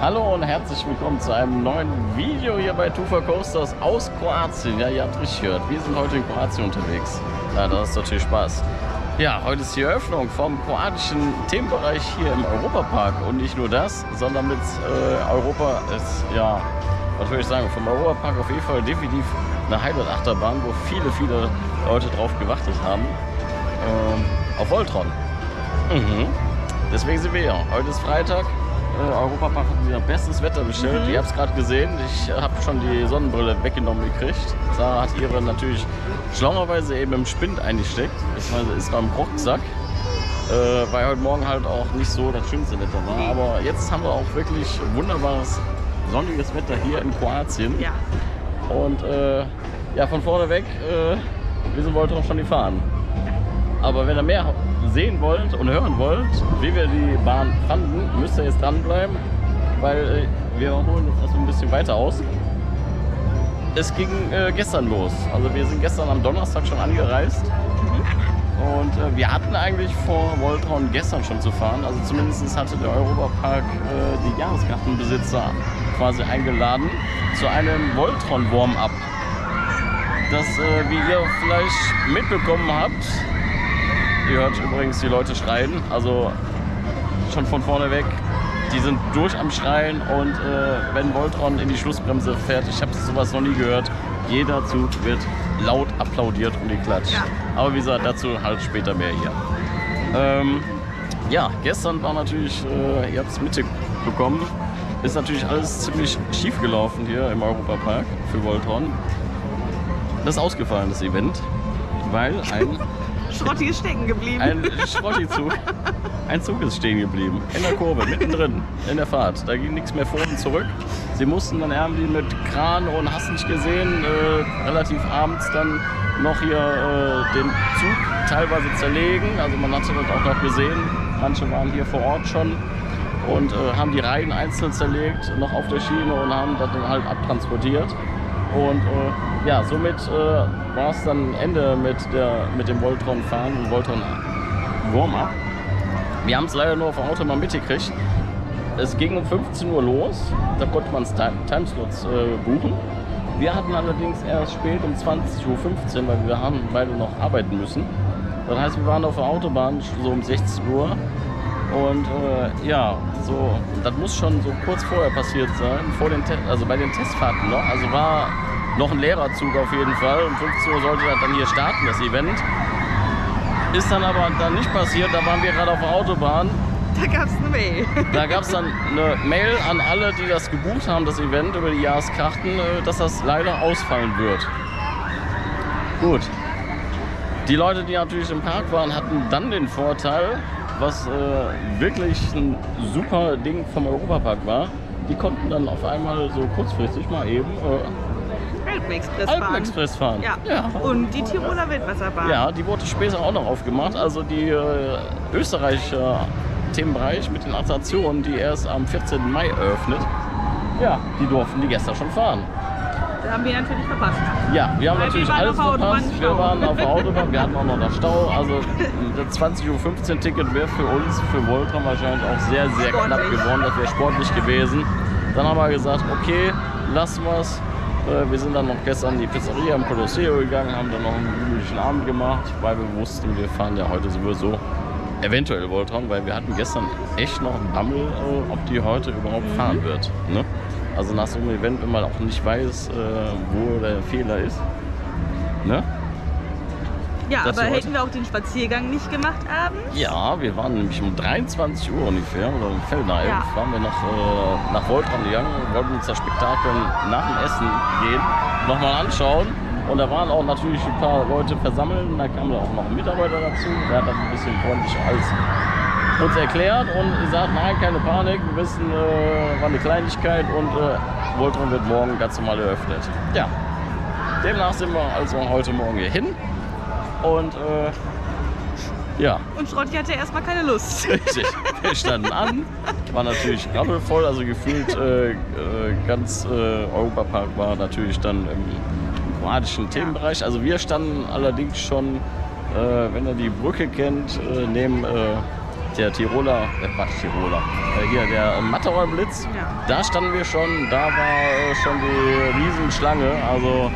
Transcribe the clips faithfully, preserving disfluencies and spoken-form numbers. Hallo und herzlich willkommen zu einem neuen Video hier bei Tufa Coasters aus Kroatien. Ja, ihr habt richtig gehört, wir sind heute in Kroatien unterwegs. Ja, das ist natürlich Spaß. Ja, heute ist die Eröffnung vom kroatischen Themenbereich hier im Europa Park. Und nicht nur das, sondern mit äh, Europa ist, ja, was würde ich sagen, vom Europa Park auf jeden Fall definitiv eine Highlight-Achterbahn, wo viele, viele Leute drauf gewartet haben. Ähm, auf Voltron. Mhm. Deswegen sind wir hier. Heute ist Freitag. Äh, Europa Park hat wieder bestes Wetter bestellt. Mhm. Ihr habt es gerade gesehen. Ich habe schon die Sonnenbrille weggenommen gekriegt. Sarah hat ihre natürlich schlauerweise eben im Spind eingesteckt. Ich meine, ist noch im Rucksack. Äh, weil heute Morgen halt auch nicht so das schönste Wetter war. Aber jetzt haben wir auch wirklich wunderbares sonniges Wetter hier in Kroatien. Ja. Und äh, ja, von vorne weg, äh, wir sind Voltron schon gefahren. Aber wenn ihr mehr sehen wollt und hören wollt, wie wir die Bahn fanden, müsst ihr jetzt dranbleiben, weil äh, wir holen uns das so ein bisschen weiter aus. Es ging äh, gestern los, also wir sind gestern am Donnerstag schon angereist und äh, wir hatten eigentlich vor, Voltron gestern schon zu fahren, also zumindest hatte der Europa Park äh, die Jahreskartenbesitzer quasi eingeladen zu einem Voltron Warm-Up. Das, äh, wie ihr vielleicht mitbekommen habt, ihr hört übrigens die Leute schreien, also schon von vorne weg, die sind durch am Schreien und äh, wenn Voltron in die Schlussbremse fährt, ich habe sowas noch nie gehört, jeder Zug wird laut applaudiert und geklatscht. Ja. Aber wie gesagt, dazu halt später mehr hier. Ähm, ja, gestern war natürlich, äh, ihr habt es mitbekommen, ist natürlich alles ziemlich schief gelaufen hier im Europapark für Voltron. Das ist ausgefallen, das Event, weil ein... Schrotti ist stecken geblieben. Ein Schrotti-Zug. Ein Zug ist stehen geblieben. In der Kurve, mittendrin, in der Fahrt. Da ging nichts mehr vor und zurück. Sie mussten dann irgendwie mit Kran und hast nicht gesehen, äh, relativ abends dann noch hier äh, den Zug teilweise zerlegen. Also man hatte das auch noch gesehen. Manche waren hier vor Ort schon und äh, haben die Reihen einzeln zerlegt, noch auf der Schiene und haben das dann halt abtransportiert. Und äh, ja, somit äh, war es dann Ende mit, der, mit dem Voltron-Fahren und Voltron-Warm-Up. Wir haben es leider nur auf dem Auto mal mitgekriegt. Es ging um fünfzehn Uhr los, da konnte man Timeslots äh, buchen. Wir hatten allerdings erst spät um zwanzig Uhr fünfzehn, weil wir haben beide noch arbeiten müssen. Das heißt, wir waren auf der Autobahn so um sechzehn Uhr. Und äh, ja, so, das muss schon so kurz vorher passiert sein, vor den Te also bei den Testfahrten noch. Also war noch ein leerer Zug auf jeden Fall. Um fünfzehn Uhr sollte das dann hier starten, das Event. Ist dann aber dann nicht passiert, da waren wir gerade auf der Autobahn. Da gab es eine Mail. Da gab es dann eine Mail an alle, die das gebucht haben, das Event über die Jahreskarten, dass das leider ausfallen wird. Gut. Die Leute, die natürlich im Park waren, hatten dann den Vorteil, was äh, wirklich ein super Ding vom Europapark war. Die konnten dann auf einmal so kurzfristig mal eben äh, Alpen-Express fahren. Alpen-Express fahren. Ja. Ja. Und die Tiroler Wildwasserbahn. Ja, die wurde später auch noch aufgemacht. Also die äh, österreichische Themenbereich mit den Attraktionen, die erst am vierzehnten Mai eröffnet, ja, die durften die gestern schon fahren. Das haben wir natürlich verpasst. Ja, wir haben Weil natürlich wir alles verpasst. Wir waren auf der Autobahn, wir hatten auch noch das Stau. Also das zwanzig Uhr fünfzehn Ticket wäre für uns, für Voltron wahrscheinlich auch sehr, sehr sportlich. Knapp geworden. Das wäre sportlich gewesen. Dann haben wir gesagt, okay, lassen wir es. Wir sind dann noch gestern in die Pizzeria im Colosseo gegangen, haben dann noch einen gemütlichen Abend gemacht, weil wir wussten, wir fahren ja heute sowieso eventuell Voltron, weil wir hatten gestern echt noch einen Bammel, ob die heute überhaupt fahren wird. Ne? Also nach so einem Event, wenn man auch nicht weiß, äh, wo der Fehler ist. Ne? Ja, das aber hätten wir auch den Spaziergang nicht gemacht abends? Ja, wir waren nämlich um dreiundzwanzig Uhr ungefähr, oder im Feldner, ja. Waren wir nach, äh, nach Voltron gegangen, wollten uns das Spektakel nach dem Essen gehen, nochmal anschauen. Und da waren auch natürlich ein paar Leute versammelt, da kam da auch noch ein Mitarbeiter dazu, der hat das ein bisschen freundlich alles uns erklärt und gesagt, nein, keine Panik, wir wissen, äh, war eine Kleinigkeit und äh, Voltron wird morgen ganz normal eröffnet. Ja, demnach sind wir also heute Morgen hier hin und äh, ja. Und Schrotti hatte erstmal keine Lust. Richtig, wir standen an, war natürlich rappelvoll, also gefühlt äh, ganz äh, Europapark war natürlich dann im kroatischen Themenbereich. Also wir standen allerdings schon, äh, wenn ihr die Brücke kennt, äh, neben... Äh, der Tiroler, äh, Quatsch, Tiroler, äh, hier der Matterhorn Blitz, ja. Da standen wir schon, da war äh, schon die Riesenschlange, also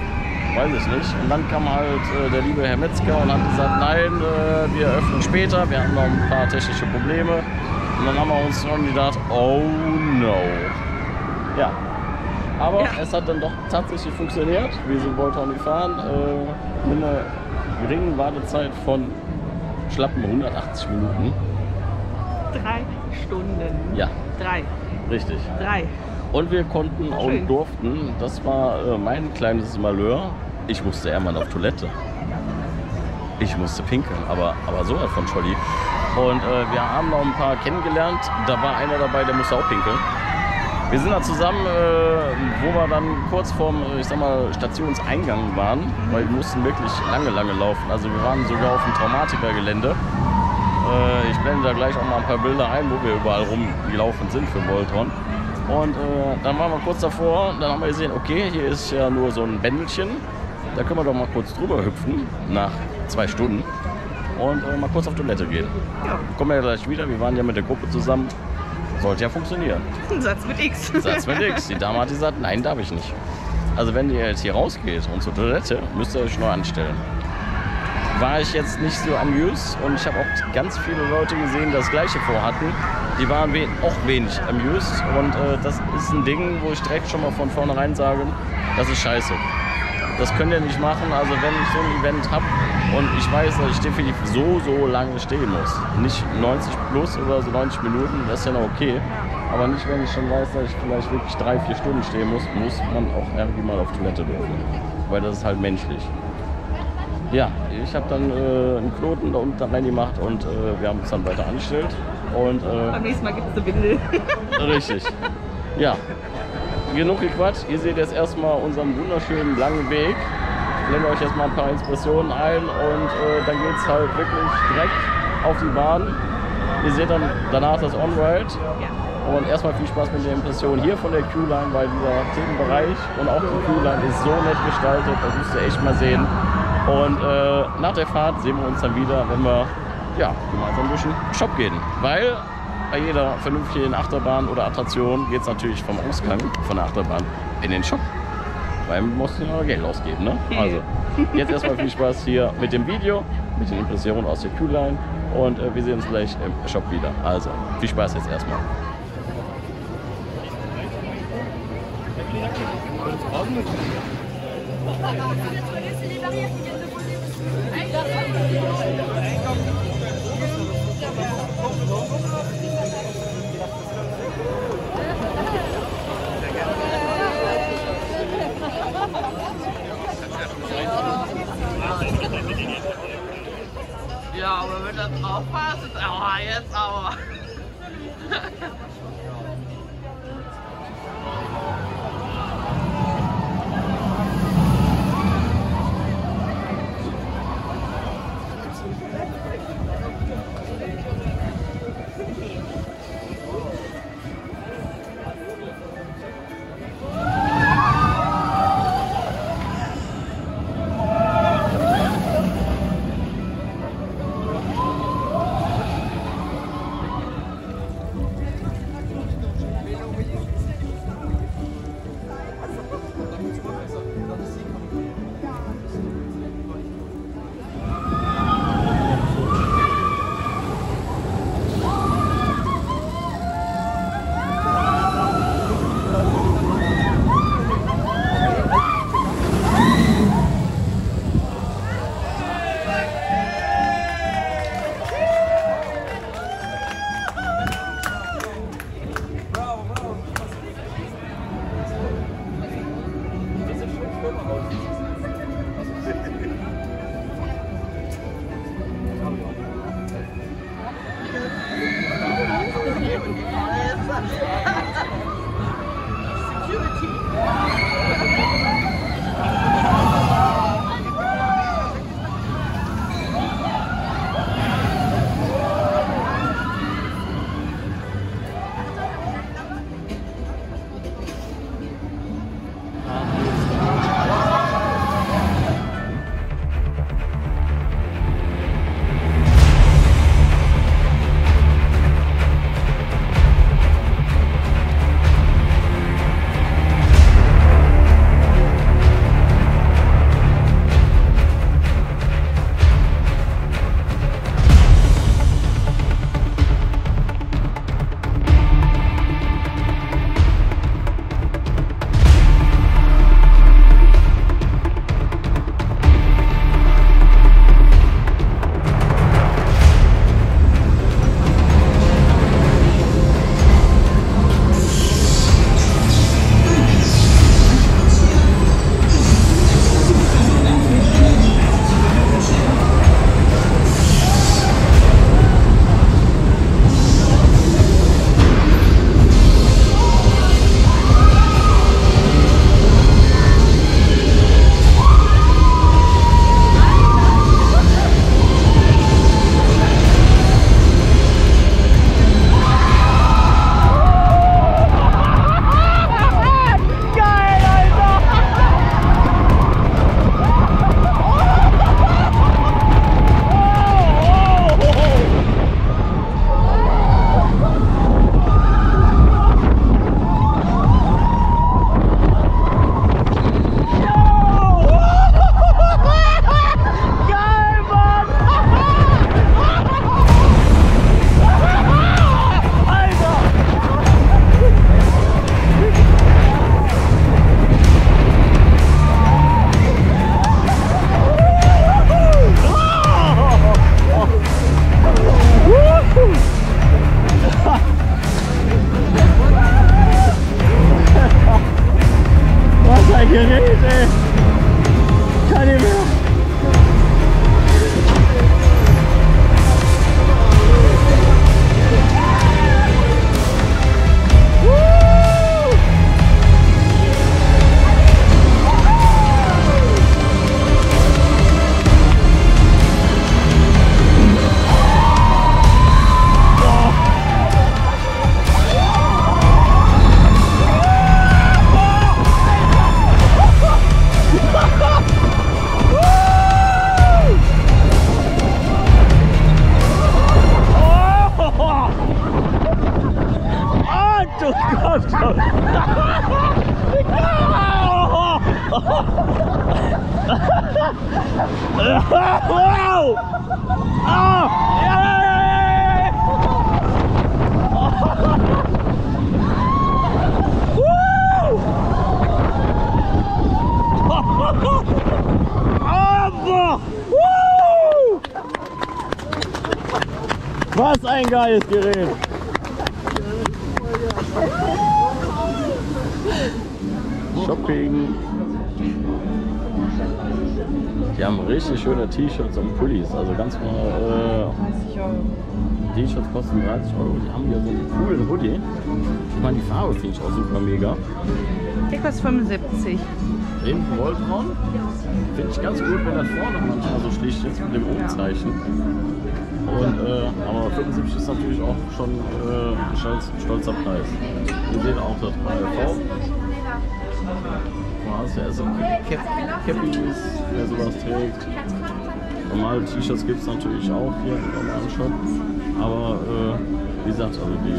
weiß ich nicht. Und dann kam halt äh, der liebe Herr Metzger und hat gesagt, nein, äh, wir öffnen später, wir hatten noch ein paar technische Probleme. Und dann haben wir uns schon gedacht, oh no. Ja, aber ja, es hat dann doch tatsächlich funktioniert. Wir sind Voltron gefahren, äh, mit einer geringen Wartezeit von schlappen hundertachtzig Minuten. Drei Stunden. Ja. Drei. Richtig. Drei. Und wir konnten und schön durften, das war äh, mein kleines Malheur, ich musste irgendwann auf Toilette. Ich musste pinkeln, aber, aber sowas von Scholli. Und äh, wir haben noch ein paar kennengelernt, da war einer dabei, der musste auch pinkeln. Wir sind da zusammen, äh, wo wir dann kurz vorm, ich sag mal, Stationseingang waren, weil wir mussten wirklich lange, lange laufen. Also wir waren sogar auf dem Traumatikergelände. Äh, ich blende da gleich auch mal ein paar Bilder ein, wo wir überall rumgelaufen sind für Voltron. Und äh, dann waren wir kurz davor, dann haben wir gesehen, okay, hier ist ja nur so ein Bändelchen, da können wir doch mal kurz drüber hüpfen, nach zwei Stunden, und äh, mal kurz auf Toilette gehen. Ja. Kommen wir ja gleich wieder, wir waren ja mit der Gruppe zusammen, sollte ja funktionieren. Ein Satz mit X. Satz mit X. Die Dame hat gesagt, nein, darf ich nicht. Also wenn ihr jetzt hier rausgeht und zur Toilette, müsst ihr euch neu anstellen. War ich jetzt nicht so amüs, und ich habe auch ganz viele Leute gesehen, die das Gleiche vorhatten. Die waren we auch wenig amüs, und äh, das ist ein Ding, wo ich direkt schon mal von vornherein sage, das ist scheiße. Das könnt ihr nicht machen, also wenn ich so ein Event habe und ich weiß, dass ich definitiv so, so lange stehen muss. Nicht neunzig plus oder so neunzig Minuten, das ist ja noch okay. Aber nicht, wenn ich schon weiß, dass ich vielleicht wirklich drei, vier Stunden stehen muss, muss man auch irgendwie mal auf Toilette dürfen. Weil das ist halt menschlich. Ja, ich habe dann äh, einen Knoten da unten rein gemacht und äh, wir haben uns dann weiter angestellt. Und, äh, Am nächsten Mal gibt es eine Windel. Richtig. Ja. Genug gequatscht. Ihr seht jetzt erstmal unseren wunderschönen langen Weg. Ich blende euch jetzt mal ein paar Expressionen ein und äh, dann geht es halt wirklich direkt auf die Bahn. Ihr seht dann danach das On-Ride. Ja. Und erstmal viel Spaß mit der Impression hier von der Q-Line, weil dieser Themenbereich und auch die Q-Line ist so nett gestaltet, da müsst ihr echt mal sehen. Und äh, nach der Fahrt sehen wir uns dann wieder, wenn wir ja, gemeinsam durch den Shop gehen. Weil bei jeder vernünftigen Achterbahn oder Attraktion geht es natürlich vom Ausgang von der Achterbahn in den Shop. Weil man muss ja Geld ausgeben, ne? Also, jetzt erstmal viel Spaß hier mit dem Video, mit den Impressionen aus der Q-Line. Und äh, wir sehen uns gleich im Shop wieder. Also, viel Spaß jetzt erstmal. Ja, aber wenn das drauf passt, ist aua, jetzt aua. Was ein geiles Gerät! Shopping! Die haben richtig schöne T-Shirts und Pullis, also ganz mal. Äh, T-Shirts kosten dreißig Euro, die haben hier so einen coolen Hoodie. Ich meine, die Farbe finde ich auch super mega. Der kostet fünfundsiebzig. Den Voltron finde ich ganz gut, wenn das vorne manchmal so schlicht ist mit dem Umzeichen. Und, äh, aber fünfundsiebzig ist natürlich auch schon äh, ein stolz, stolzer Preis. Wir sehen auch das bei der V. Ja, also Cappies, wer sowas trägt. Normale T-Shirts gibt es natürlich auch hier im Online-Shop. Aber äh, wie gesagt, also die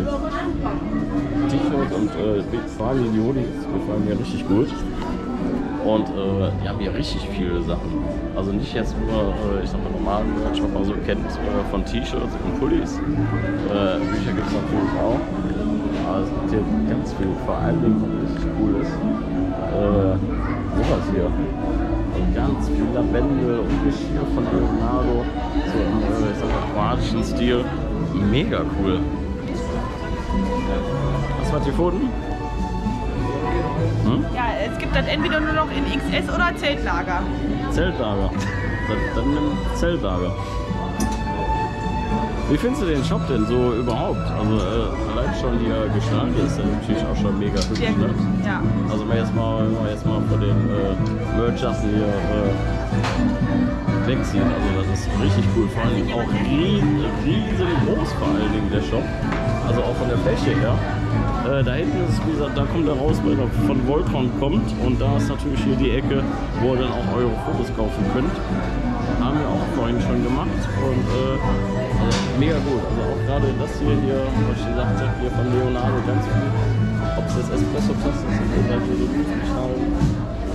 T-Shirts und äh, vor allem die Hoodies gefallen mir richtig gut. Und äh, die haben hier richtig viele Sachen. Also nicht jetzt nur, äh, ich sag mal, normalen Shop, man so kennt äh, von T-Shirts und Pullis. Äh, Bücher gibt es natürlich auch. Aber es gibt hier ganz viel, vor allen Dingen, was richtig cool ist. Äh, sowas hier. Also ganz viel Lavendel und Geschirr von Leonardo. So im, äh, ich sag mal, kroatischen Stil. Mega cool. Hast du was gefunden? Hm? Ja, es gibt das entweder nur noch in X S oder Zeltlager. Zeltlager. Dann im Zeltlager. Wie findest du den Shop denn so überhaupt? Also äh, allein schon die äh, Gestalt ist ja natürlich auch schon mega hübsch. Ne? Ja. Also wenn wir jetzt mal, wenn wir jetzt mal von den äh, Merchers hier äh, wegziehen. Also das ist richtig cool. Vor allem auch riesen, riesen groß vor allen Dingen der Shop. Also auch von der Fläche her. Äh, da hinten ist, wie gesagt, da kommt er raus, wenn er von Voltron kommt. Und da ist natürlich hier die Ecke, wo ihr dann auch eure Fotos kaufen könnt. Haben wir auch vorhin schon gemacht. Und äh, also mega gut. Also auch gerade das hier, hier, was ich gesagt habe, hier von Leonardo ganz viel. Ob es jetzt Espresso-Tassen sind oder hier so Gustenschalen.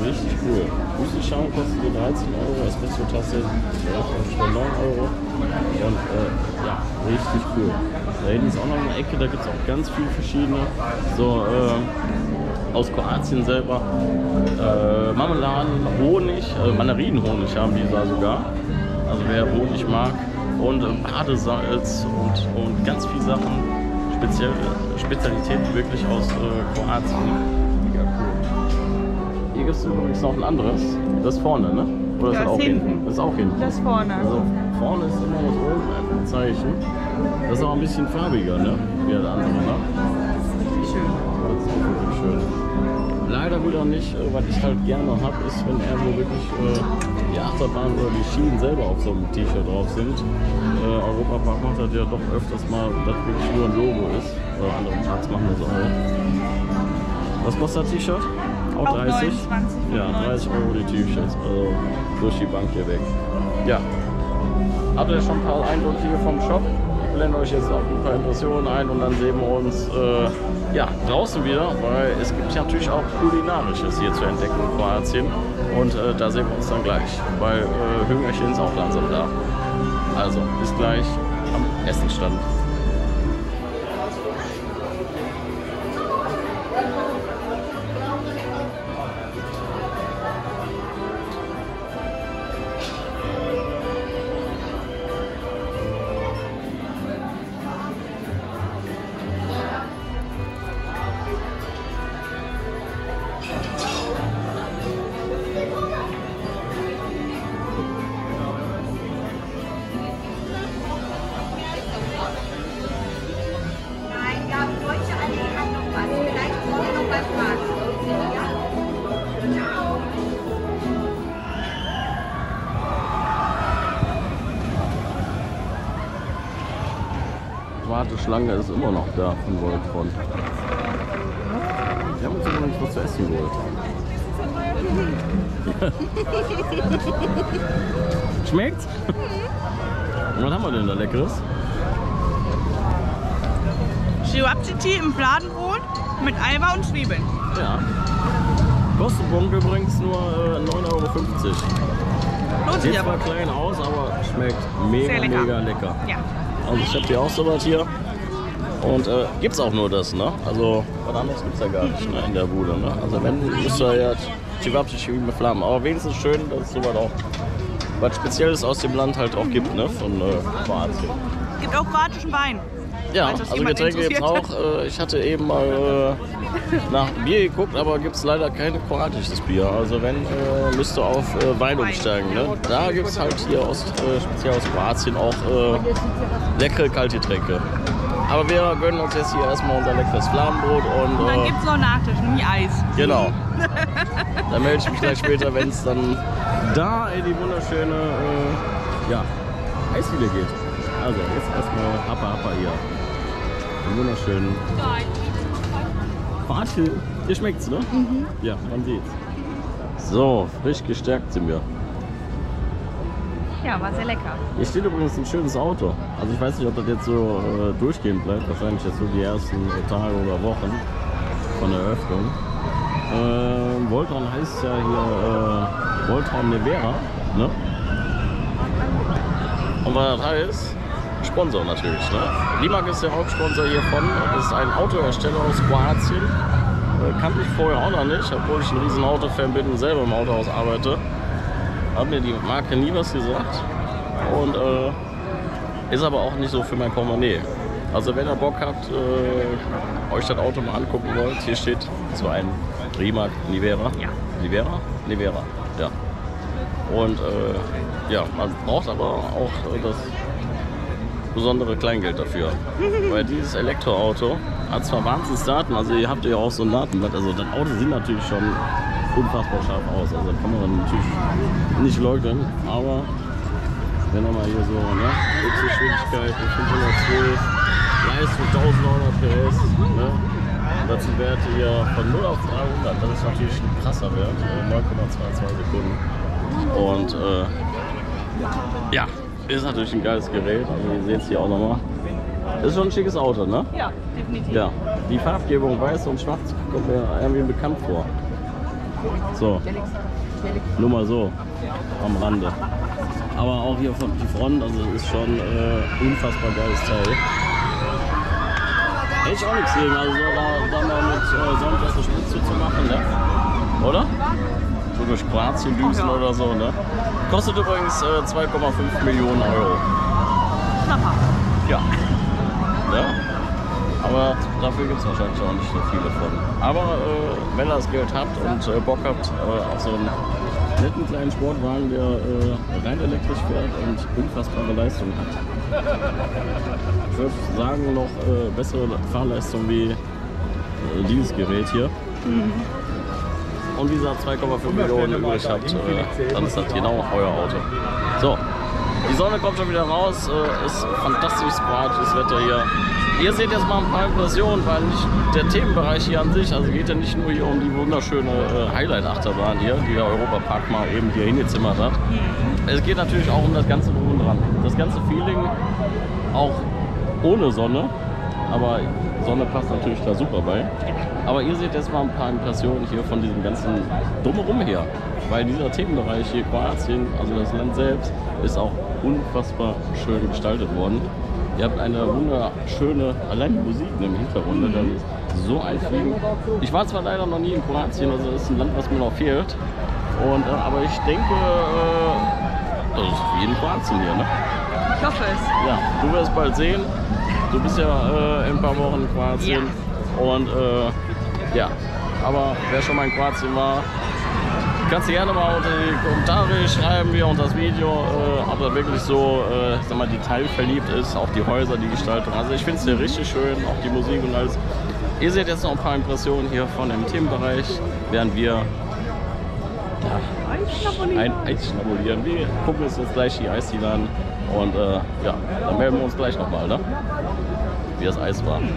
Richtig cool. Gustenschalen kostet hier dreizehn Euro, Espresso-Tasse neun Euro. Und äh, ja, richtig cool. Da hinten ist auch noch eine Ecke, da gibt es auch ganz viele verschiedene, so äh, aus Kroatien selber, äh, Marmeladen, Honig, äh, Mandarinenhonig haben die da sogar, also wer Honig mag, und äh, Badesalz und, und ganz viele Sachen, speziell, Spezialitäten wirklich aus äh, Kroatien. Mega cool. Hier gibt es übrigens noch ein anderes, das vorne, ne? Oder das ist das auch hinten? hinten? Das ist auch hinten. Das vorne. Also, vorne ist immer das oben ein Zeichen. Das ist auch ein bisschen farbiger, ne? Wie der andere, ne? Das ist richtig schön. Das ist wirklich schön. Leider wieder nicht, was ich halt gerne habe, ist, wenn er so wirklich äh, die Achterbahn oder die Schienen selber auf so einem T-Shirt drauf sind. Äh, Europa Park macht das ja doch öfters mal, dass wirklich nur ein Logo ist. Oder andere Parks machen das auch. Was kostet das T-Shirt? Auch dreißig? Ja, dreißig Euro die T-Shirts. Also durch die Bank hier weg. Ja. Habt ihr schon ein paar Eindrücke hier vom Shop? Blendet euch jetzt auch ein paar Impressionen ein und dann sehen wir uns äh, ja, draußen wieder, weil es gibt ja natürlich auch Kulinarisches hier zu entdecken in Kroatien. Und äh, da sehen wir uns dann gleich, weil äh, Hüngerchen ist auch langsam da. Also bis gleich am Essenstand. Schlange ist immer noch da von Voltron. Wir haben uns übrigens was zu essen geholt. Schmeckt's? Mhm. Was haben wir denn da Leckeres? Schönen Appetit im Fladenbrot. Mit Alba und Zwiebeln. Ja. Kostenpunkt übrigens nur äh, neun Euro fünfzig. Lohnt sich aber. Sieht zwar klein aus, aber schmeckt mega, sehr lecker. mega lecker. Ja. Also ich habe hier auch so was hier. Und äh, gibt es auch nur das, ne? Also was anderes gibt es ja gar nicht, ne? In der Bude, ne? Also wenn, ist da ja Chivapchichi mit Flammen. Aber wenigstens schön, dass es sowas auch was Spezielles aus dem Land halt auch gibt, ne? Von äh, Kroatien. Es gibt auch kroatischen Wein. Ja, weiß, also Getränke gibt es auch. Äh, ich hatte eben mal äh, nach Bier geguckt, aber gibt es leider kein kroatisches Bier. Also wenn, äh, müsst ihr auf äh, Wein umsteigen. Ne? Da gibt es halt hier aus, äh, speziell aus Kroatien auch äh, leckere Kaltgetränke. Aber wir gönnen uns jetzt hier erstmal unser leckeres Flammenbrot. Und, und dann äh, gibt es noch Nachtisch, nie Eis. Genau. Dann melde ich mich gleich später, wenn es dann da in die wunderschöne äh, ja, Eisdiele geht. Also jetzt erstmal Happa Happa hier. Wunderschön. Warte, dir schmeckt's, ne? Mhm. Ja, man sieht's. So, frisch gestärkt sind wir. Ja, war sehr lecker. Hier steht übrigens ein schönes Auto. Also ich weiß nicht, ob das jetzt so äh, durchgehend bleibt. Wahrscheinlich jetzt so die ersten Tage oder Wochen von der Eröffnung. Äh, Voltron heißt ja hier äh, Voltron Nevera, ne? Und was das heißt? Sponsor natürlich, ne? Limag ist der Hauptsponsor hiervon. Das ist ein Autohersteller aus Kroatien. Äh, kannte ich vorher auch noch nicht, obwohl ich ein riesen Autofan bin und selber im Autohaus arbeite. Hat mir die Marke nie was gesagt. Und äh, ist aber auch nicht so für mein Portemonnaie. Also wenn ihr Bock habt, äh, euch das Auto mal angucken wollt, hier steht zwar ein Limag Nevera. Ja. Nevera? Nevera, ja. Und äh, ja, man braucht aber auch äh, das besondere Kleingeld dafür. Weil dieses Elektroauto hat zwar wahnsinns Daten, also ihr habt ja auch so ein Datenblatt, also das Auto sieht natürlich schon unfassbar scharf aus, also das kann man dann natürlich nicht leugnen, aber wenn man mal hier so, ne, Höchstgeschwindigkeit fünfhundertzwölf, Leistung eintausendneunhundert P S, ne, das sind Werte hier von null auf dreihundert, das ist natürlich ein krasser Wert, neun Komma zweiundzwanzig Sekunden. Und äh, ja, ist natürlich ein geiles Gerät, also ihr seht es hier auch nochmal. Ist schon ein schickes Auto, ne? Ja, definitiv. Ja. Die Farbgebung weiß und schwarz kommt mir irgendwie bekannt vor. So, nur mal so, am Rande. Aber auch hier von die Front, also ist schon äh, unfassbar geiles Teil. Hätte ich auch nichts gegen, also da, da mal mit äh, Sonnenklasse Spitze zu machen, ne? Oder? Durch Kroatien düsen ja. Oder so, ne? Kostet übrigens äh, zwei Komma fünf Millionen Euro. Knapper. Ja. Ja. Aber dafür gibt es wahrscheinlich auch nicht so viele von. Aber äh, wenn ihr das Geld habt und äh, Bock habt äh, auf so einen netten kleinen Sportwagen, der äh, rein elektrisch fährt und unfassbare Leistung hat. Ich würde sagen, noch äh, bessere Fahrleistung wie äh, dieses Gerät hier. Mhm. Und wie gesagt, zwei Komma fünf Millionen übrig habt, äh, dann ist das genau euer Auto. So, die Sonne kommt schon wieder raus, äh, ist fantastisches kroatisches Wetter hier. Ihr seht jetzt mal ein paar Impressionen, weil nicht der Themenbereich hier an sich, also geht ja nicht nur hier um die wunderschöne äh, Highlight-Achterbahn hier, die der Europa Park mal eben hier hingezimmert hat. Es geht natürlich auch um das ganze Drum dran. Das ganze Feeling, auch ohne Sonne, aber Sonne passt natürlich da super bei. Aber ihr seht jetzt mal ein paar Impressionen hier von diesem ganzen Drumherum her. Weil dieser Themenbereich hier, Kroatien, also das Land selbst, ist auch unfassbar schön gestaltet worden. Ihr habt eine wunderschöne, allein die Musik im Hintergrund, dann ist so einfliegen. Ich war zwar leider noch nie in Kroatien, also das ist ein Land, was mir noch fehlt. Und, äh, aber ich denke, äh, das ist wie in Kroatien hier, ne? Ich hoffe es. Ja, du wirst bald sehen. Du bist ja äh, in ein paar Wochen in Kroatien. Ja. Und äh, ja, aber wer schon mal in Kroatien war, kannst du gerne mal unter die Kommentare schreiben, wie auch das Video, äh, ob das wirklich so äh, sag mal, detailverliebt ist, auch die Häuser, die Gestaltung. Also ich finde es hier richtig schön, auch die Musik und alles. Ihr seht jetzt noch ein paar Impressionen hier von dem Themenbereich, während wir ja, ein Eis schnabulieren. Wir gucken uns jetzt gleich die Eisdiele an und äh, ja, dann melden wir uns gleich nochmal, ne? Wie das Eis war. Mhm.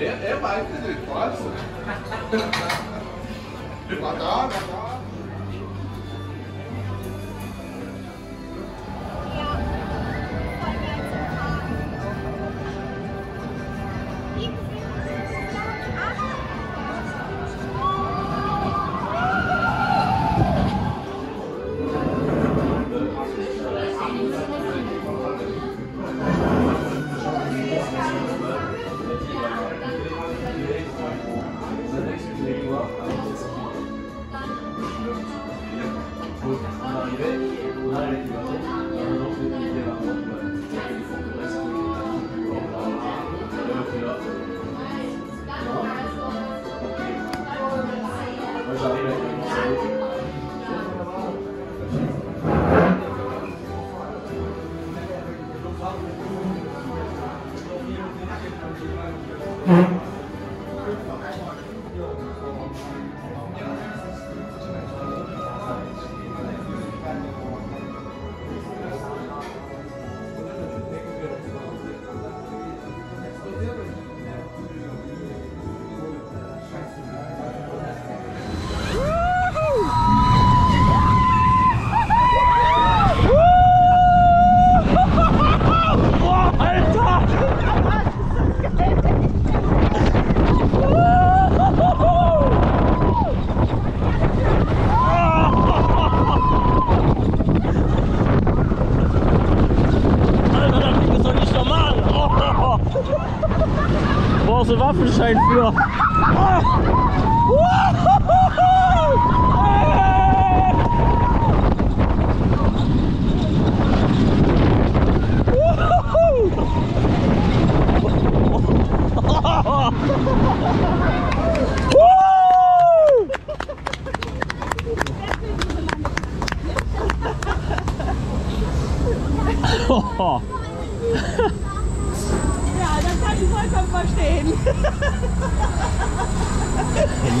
Er, er weiß es nicht, was? War da, war da. Waffenschein für.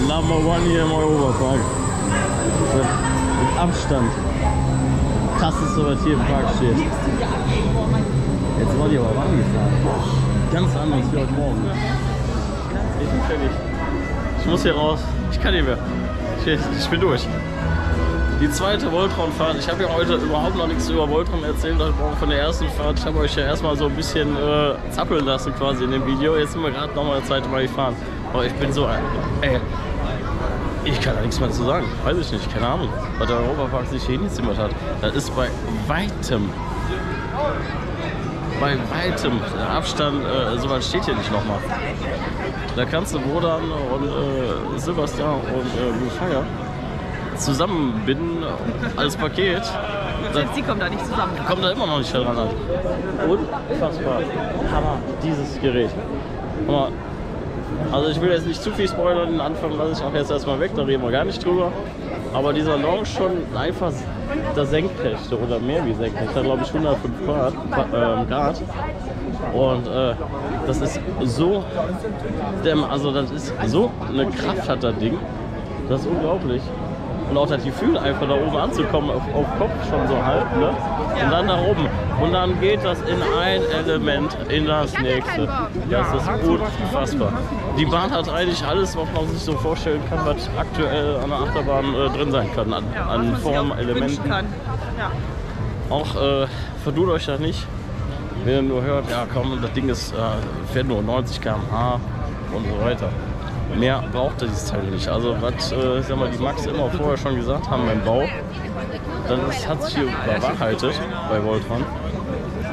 Number one hier im Europa Park. Mit Abstand. Krasseste, was hier im Park steht. Jetzt wollte ich aber rangefahren. Ganz anders wie heute Morgen. Ich bin fertig. Ich muss hier raus. Ich kann nicht mehr. Ich bin durch. Die zweite Voltron-Fahrt. Ich habe ja heute überhaupt noch nichts über Voltron erzählt, von der ersten Fahrt. Ich habe euch ja erstmal so ein bisschen äh, zappeln lassen quasi in dem Video. Jetzt sind wir gerade nochmal das zweite Mal gefahren. Aber ich bin so, ey, ich kann da nichts mehr zu sagen. Weiß ich nicht, keine Ahnung, was der Europapark sich hier hingezimmert hat. Das ist bei weitem, bei weitem der Abstand, äh, so weit steht hier nicht nochmal. Da kannst du Wodan und äh, Silverstar und äh, Blue Fire zusammenbinden als Paket. Selbst die kommen da nicht zusammen. Kommen da immer noch nicht dran an. Unfassbar. Hammer, dieses Gerät. Hammer. Also ich will jetzt nicht zu viel spoilern, den Anfang lasse ich auch jetzt erstmal weg, da reden wir gar nicht drüber. Aber dieser Launch schon einfach das Senkrechte oder mehr wie Senkrechte, glaube ich hundertfünf Grad. Äh, Grad. Und äh, das ist so, also das ist so eine Kraft hat das Ding, das ist unglaublich. Und auch das Gefühl einfach da oben anzukommen, auf, auf Kopf schon so halb, ne? Und dann nach oben. Und dann geht das in ein Element, in das nächste. Das ist unfassbar. Die Bahn hat eigentlich alles, was man sich so vorstellen kann, was aktuell an der Achterbahn äh, drin sein kann. An, an Formen, Elementen. Auch äh, verdut euch das nicht, wenn ihr nur hört, ja komm, das Ding ist, äh, fährt nur neunzig Kilometer pro Stunde und so weiter. Mehr braucht dieses Teil nicht. Also was äh, sag mal, die Max immer vorher schon gesagt haben beim Bau, dann ist, hat sich hier bewahrheitet bei Voltron.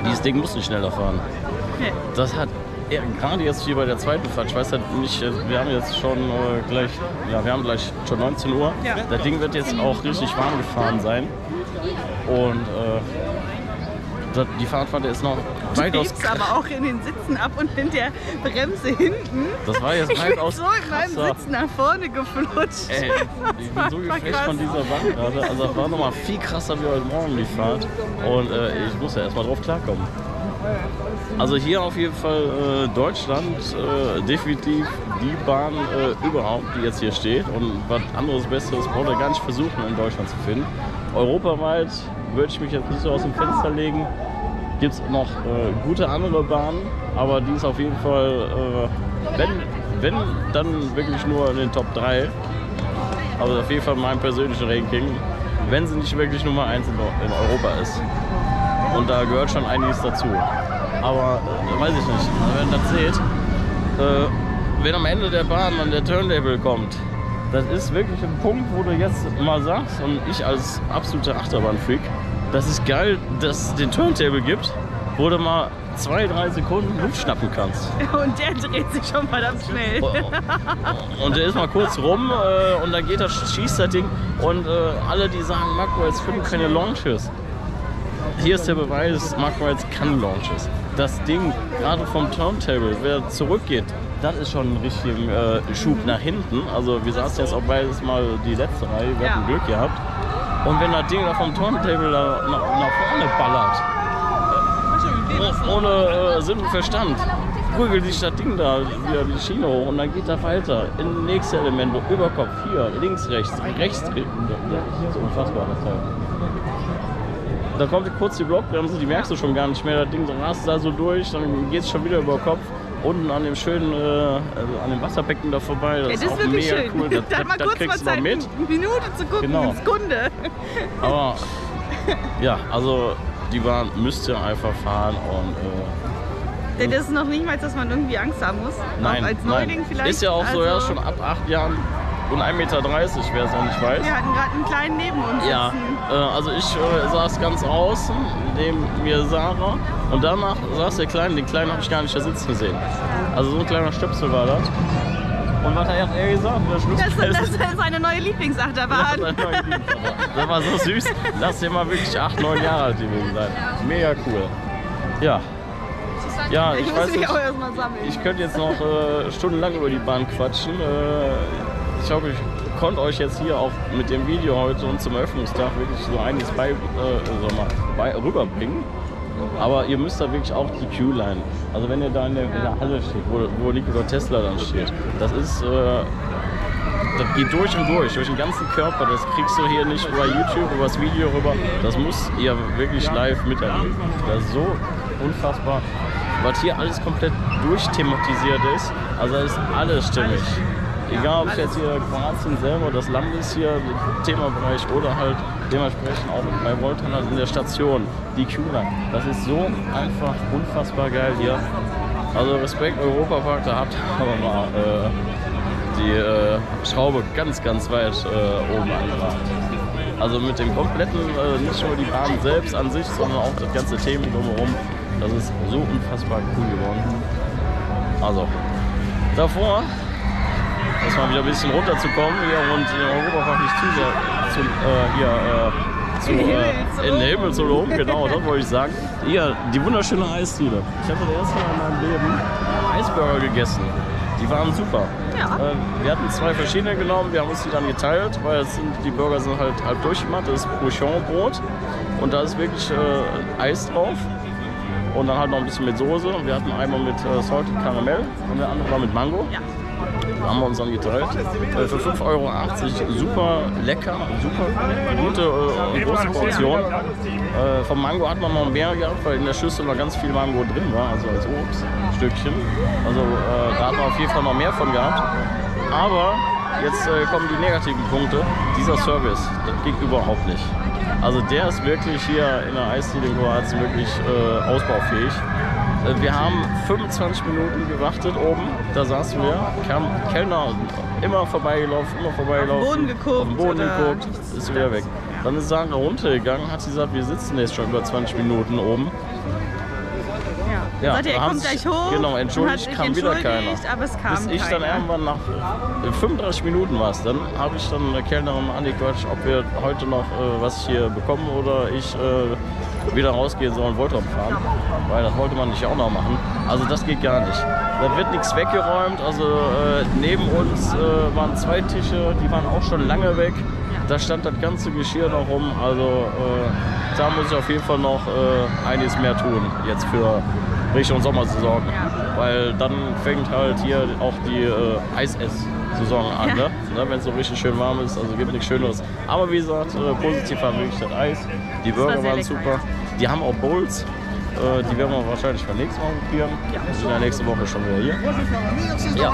Dieses Ding muss nicht schneller fahren. Das hat ja, gerade jetzt hier bei der zweiten Fahrt, ich weiß halt nicht, wir haben jetzt schon äh, gleich, ja wir haben gleich schon neunzehn Uhr. Ja. Das Ding wird jetzt auch richtig warm gefahren sein. Und äh, die Fahrradfahrte ist noch weitaus... Du aber auch in den Sitzen ab und in der Bremse hinten. Das war jetzt weitaus so in meinem Sitz nach vorne geflutscht. Ey, ich bin so geflasht von dieser Bahn gerade. Also das war nochmal viel krasser wie heute Morgen die Fahrt. Und äh, ich muss ja erstmal drauf klarkommen. Also hier auf jeden Fall äh, Deutschland, äh, definitiv die Bahn äh, überhaupt, die jetzt hier steht. Und was anderes Besseres braucht er gar nicht versuchen in Deutschland zu finden. Europaweit würde ich mich jetzt nicht so aus dem Fenster legen. Gibt es noch äh, gute andere Bahnen, aber die ist auf jeden Fall, äh, wenn wenn, dann wirklich nur in den Top drei. Aber auf jeden Fall in meinem persönlichen Ranking, wenn sie nicht wirklich Nummer eins in Europa ist. Und da gehört schon einiges dazu. Aber äh, weiß ich nicht, wenn das seht, äh, wenn am Ende der Bahn an der Turntable kommt, das ist wirklich ein Punkt, wo du jetzt mal sagst, und ich als absoluter Achterbahnfreak, das ist geil, dass es den Turntable gibt, wo du mal zwei, drei Sekunden Luft schnappen kannst. Und der dreht sich schon verdammt schnell. Und der ist mal kurz rum äh, und dann geht das, schießt das Ding und äh, alle, die sagen, Mack Rides finden keine Launches. Hier ist der Beweis, Mack Rides kann Launches. Das Ding, gerade vom Turntable, wer zurückgeht, das ist schon ein richtiger äh, Schub nach hinten. Also wir saßen jetzt auch beides mal die letzte Reihe, wir ja. hatten Glück gehabt. Und wenn das Ding da vom Turntable da, nach, nach vorne ballert, ohne äh, Sinn und Verstand, prügelt sich das Ding da wieder die Schiene hoch und dann geht das weiter. In das nächste Element, wo Überkopf hier, links, rechts, rechts, das ist unfassbar, das Teil. Da kommt kurz die Blockbremse, die merkst du schon gar nicht mehr, das Ding rast da so durch, dann geht es schon wieder über den Kopf. Unten an dem schönen, äh, an dem Wasserbecken da vorbei, das, ja, das ist auch wirklich mega schön. Cool, das, da das, mal das kurz kriegst mal Zeit, du mal mit. Eine Minute zu gucken, genau. Eine Sekunde. Aber, ja, also die Bahn müsst ihr einfach fahren und... Äh, das ist noch nicht mal, dass man irgendwie Angst haben muss, nein, auch als Neuling nein. vielleicht. Ist ja auch also, so, ja, schon ab acht Jahren und ein Meter dreißig, wer es noch nicht weiß. Wir hatten gerade einen kleinen neben uns ja, sitzen. Äh, also ich äh, saß ganz außen, neben mir Sarah. Und danach saß der Kleine, den Kleinen habe ich gar nicht da sitzen gesehen. Also so ein kleiner Stöpsel war das. Und was hat er gesagt? Das, das ist eine neue Lieblingsachterbahn. Das, das war so süß. Lass dir mal wirklich acht, neun Jahre alt gewesen sein. Mega cool. Ja. Ja, ich, ich weiß nicht, auch erstmal sammeln. Ich könnte jetzt noch äh, stundenlang über die Bahn quatschen. Äh, ich hoffe, ich konnte euch jetzt hier auch mit dem Video heute und zum Eröffnungstag wirklich so einiges bei, äh, so mal, bei, rüberbringen. Aber ihr müsst da wirklich auch die Queue-Line, also wenn ihr da in der, in der Halle steht, wo, wo Nikola Tesla dann steht, das ist, äh, das geht durch und durch, durch den ganzen Körper, das kriegst du hier nicht über YouTube, über das Video rüber, das muss ihr wirklich live miterleben. Das ist so unfassbar, was hier alles komplett durchthematisiert ist, also ist alles stimmig. Egal, ob es jetzt hier Kroatien selber, das Land ist hier, Themabereich oder halt dementsprechend auch bei Voltron in der Station, die Q-Line. Das ist so einfach unfassbar geil hier. Also Respekt, Europa Park, da habt ihr aber mal äh, die äh, Schraube ganz, ganz weit äh, oben angebracht. Also mit dem kompletten, äh, nicht nur die Bahn selbst an sich, sondern auch das ganze Thema drumherum. Das ist so unfassbar cool geworden. Also, davor... erstmal wieder ein bisschen runterzukommen hier und in Europa Park nicht zu sehr zu, äh, hier, äh, zu, äh, in den Himmel zu loben, genau, das wollte ich sagen. Hier, die wunderschöne Eisdiele. Ich habe das erste Mal in meinem Leben Eisburger gegessen. Die waren super. Ja. Äh, wir hatten zwei verschiedene genommen, wir haben uns die dann geteilt, weil das sind, die Burger sind halt halb durchgemacht. Das ist Bouchon-Brot und da ist wirklich äh, Eis drauf. Und dann halt noch ein bisschen mit Soße. Und wir hatten einmal mit äh, Salted Karamell und der andere war mit Mango. Ja. Haben wir uns dann geteilt. Äh, für fünf Euro achtzig super lecker, super gute äh, und große Portion. Äh, vom Mango hat man noch mehr gehabt, weil in der Schüssel noch ganz viel Mango drin war, also als Obststückchen. Also äh, da hat man auf jeden Fall noch mehr von gehabt. Aber jetzt äh, kommen die negativen Punkte. Dieser Service, das ging überhaupt nicht. Also der ist wirklich hier in der Eisdiele in Kroatien wirklich äh, ausbaufähig. Wir haben fünfundzwanzig Minuten gewartet oben, da saßen wir, kam Kellner, immer vorbeigelaufen, immer vorbeigelaufen, auf den Boden geguckt, auf den Boden geguckt, ist wieder weg. Dann ist Sarah runtergegangen, hat sie gesagt, wir sitzen jetzt schon über zwanzig Minuten oben. Ja, ja, sagt ihr, er kommt gleich hoch, genau, entschuldigt, hat kam wieder keiner. Aber es kam bis ich keiner. Dann irgendwann nach fünfunddreißig Minuten war es, dann habe ich dann der Kellnerin angequatscht, ob wir heute noch äh, was hier bekommen oder ich äh, wieder rausgehen soll und Voltron fahren, weil das wollte man nicht auch noch machen. Also das geht gar nicht. Da wird nichts weggeräumt, also äh, neben uns äh, waren zwei Tische, die waren auch schon lange weg. Da stand das ganze Geschirr noch rum, also äh, da muss ich auf jeden Fall noch äh, einiges mehr tun jetzt für Richtung Sommersaison, ja. Weil dann fängt halt hier auch die äh, Eis-Ess-Saison an, ja. Ne? Ne, wenn es so richtig schön warm ist, also gibt nichts Schöneres. Aber wie gesagt, äh, positiv war wirklich das Eis, die Burger waren super, die haben auch Bowls, Äh, die werden wir wahrscheinlich beim nächsten Mal probieren. Ja. Wir sind ja nächste Woche schon wieder hier. Ja.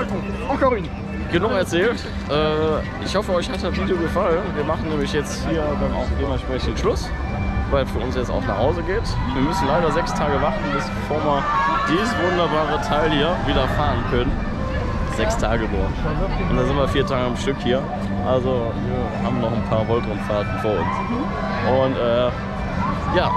Genug erzählt. Äh, ich hoffe, euch hat das Video gefallen. Wir machen nämlich jetzt hier dann auch dementsprechend Schluss, weil für uns jetzt auch nach Hause geht. Wir müssen leider sechs Tage warten, bis bevor wir dieses wunderbare Teil hier wieder fahren können. Sechs Tage nur. Und dann sind wir vier Tage am Stück hier. Also wir haben noch ein paar Voltron-Fahrten vor uns. Und äh, ja,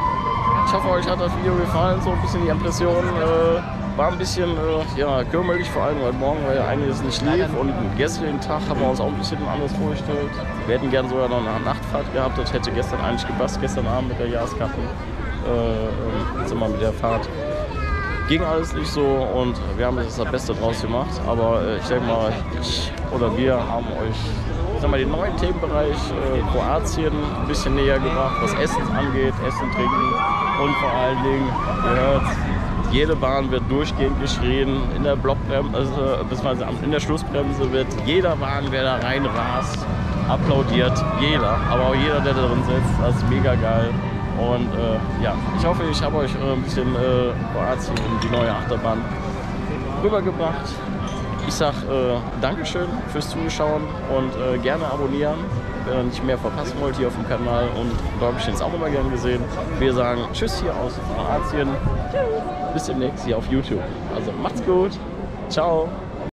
ich hoffe, euch hat das Video gefallen. So ein bisschen die Impression. Äh, War ein bisschen äh, ja, kümmelig, vor allem heute Morgen, weil ja einiges nicht lief. Und gestrigen Tag haben wir uns auch ein bisschen anders vorgestellt. Wir hätten gern sogar noch eine Nachtfahrt gehabt. Das hätte gestern eigentlich gepasst, gestern Abend mit der Jahreskarte. Äh, jetzt immer mit der Fahrt. Ging alles nicht so und wir haben das, das Beste draus gemacht. Aber äh, ich denke mal, ich oder wir haben euch ich sag mal, den neuen Themenbereich äh, Kroatien ein bisschen näher gebracht, was Essen angeht, Essen, Trinken und vor allen Dingen, ihr hört's, jede Bahn wird durchgehend geschrien, in der Blockbremse, also, beziehungsweise in der Schlussbremse wird jeder Bahn, wer da rein rast, applaudiert, jeder, aber auch jeder, der da drin sitzt, das ist mega geil. Und äh, ja, ich hoffe, ich habe euch äh, ein bisschen äh, Kroatien und die neue Achterbahn rübergebracht. Ich sag äh, Dankeschön fürs Zuschauen und äh, gerne abonnieren, wenn ihr nicht mehr verpassen wollt hier auf dem Kanal. Und da habe ich jetzt auch immer gern gesehen. Wir sagen Tschüss hier aus Kroatien. Bis demnächst hier auf YouTube. Also macht's gut. Ciao.